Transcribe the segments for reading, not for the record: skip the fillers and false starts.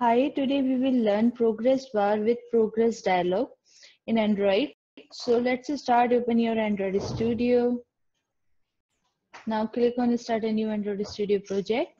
Hi, today we will learn ProgressBar with Progress Dialog in Android. So let's start. Open your Android Studio. Now click on Start a new Android Studio project.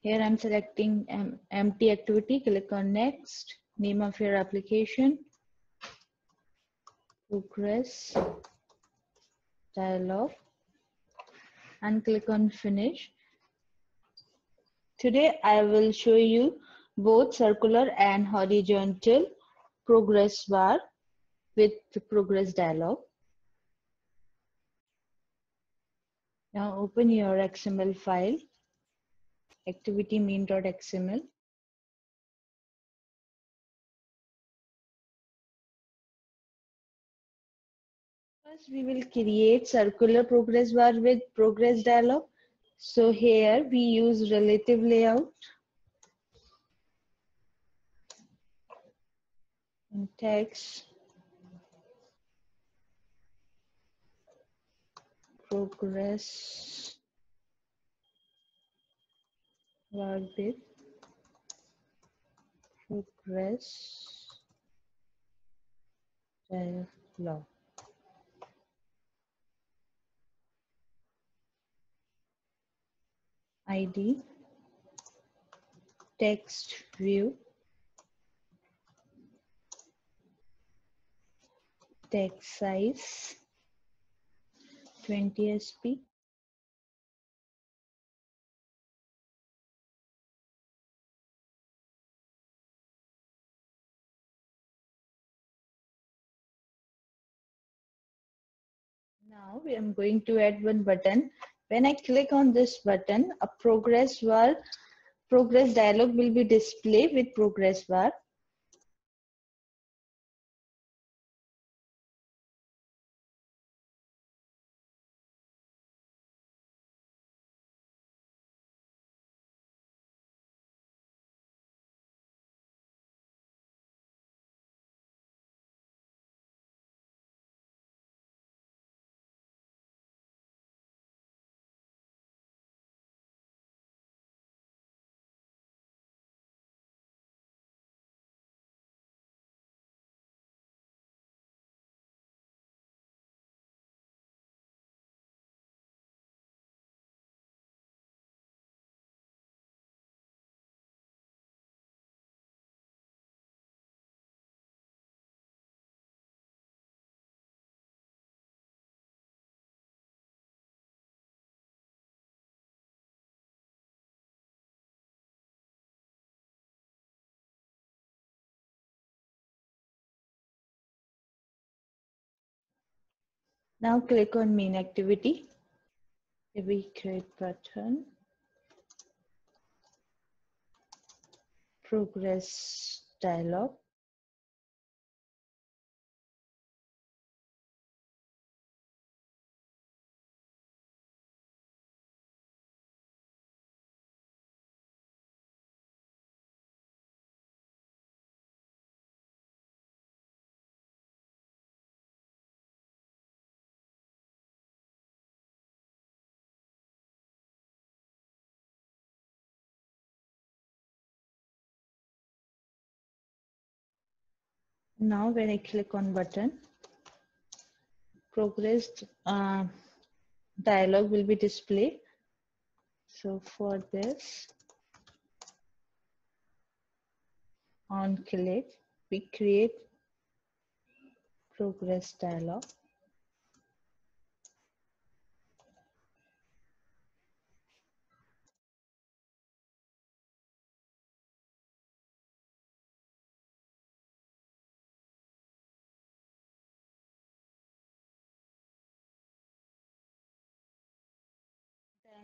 Here I'm selecting empty activity. Click on Next. Name of your application. Progress Dialog. And click on Finish. Today I will show you both circular and horizontal progress bar with the progress dialog. Now open your XML file, activity main.xml. First we will create circular progress bar with progress dialog. So here we use relative layout and text progress bar with progress dialog. ID, text view, text size 20 sp, Now we are going to add one button. When I click on this button, a progress dialog will be displayed with progress bar. Now click on main activity. We create button, progress dialog. Now when I click on button, progress dialog will be displayed. So for this, on click, we create progress dialog.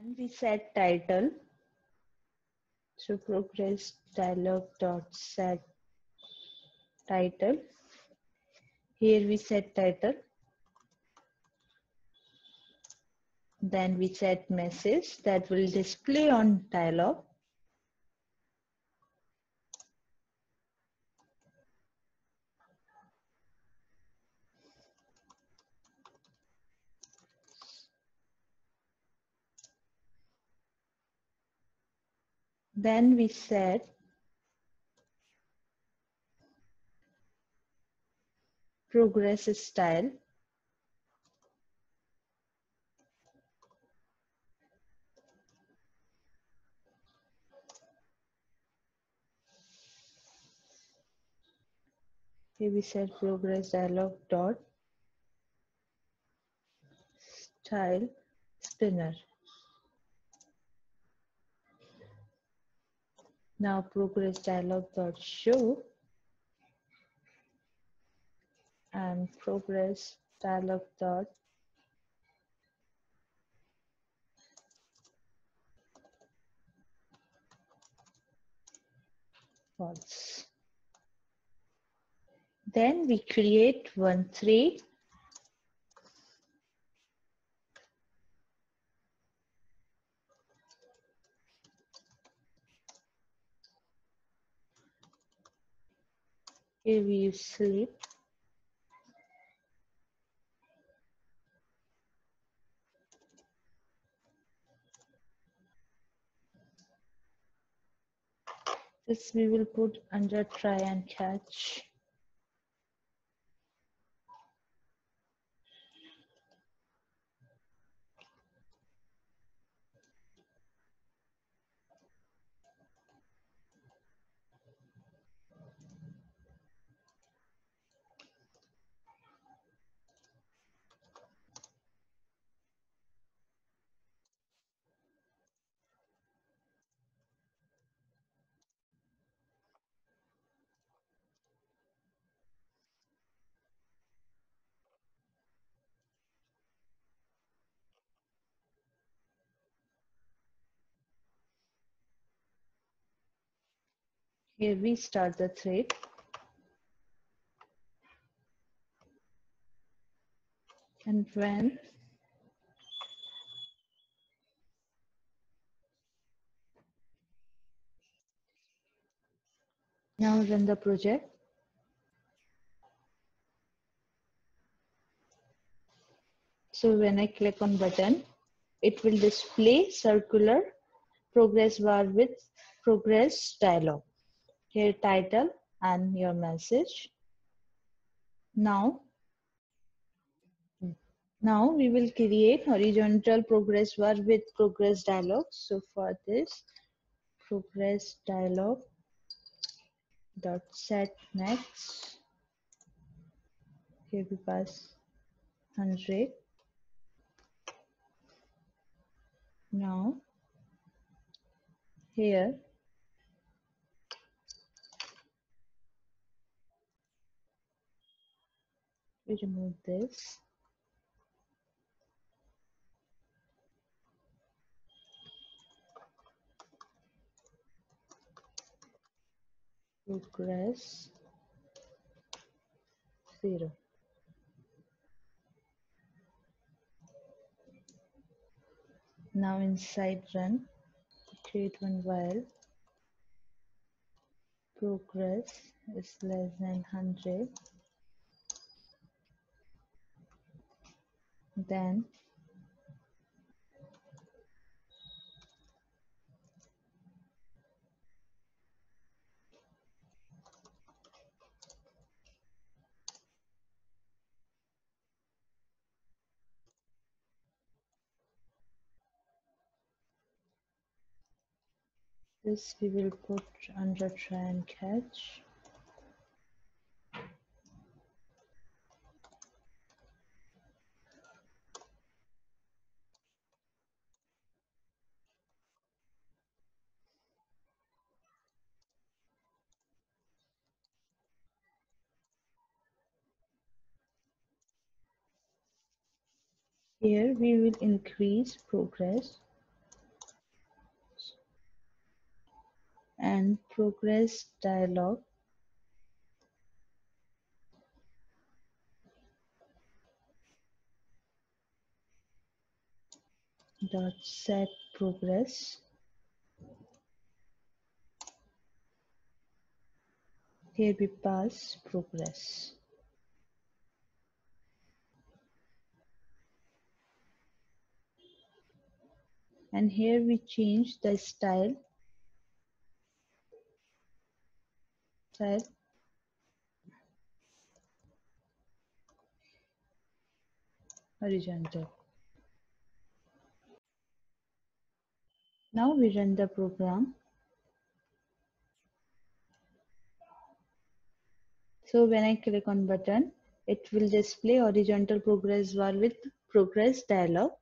And we set title, so progress dialog dot set title. Here we set title, then we set message that will display on dialog. Then we said progress style. Here we said progress dialog dot style spinner. Now progress dialog dot show and progress dialog dot false. Then we create 1 3 . Here we use sleep. This we will put under try and catch. Here we start the thread. And when now run the project. So when I click on button, it will display circular progress bar with progress dialog. Here title and your message. Now we will create horizontal progress bar with progress dialog. So for this, progress dialog dot set next. Here we pass 100. Now here we remove this. Progress 0. Now inside run, create one while progress is less than 100. Then this we will put under try and catch. Here we will increase progress and progress dialog dot set progress. Here we pass progress. And here we change the style thread. Horizontal. Now we run the program. So when I click on button, it will display horizontal progress bar with progress dialog.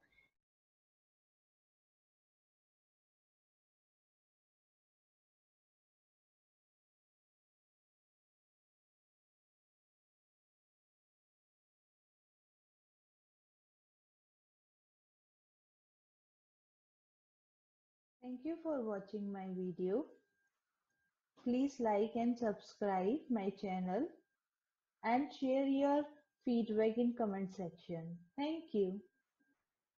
Thank you for watching my video. Please like and subscribe my channel and share your feedback in comment section. Thank you.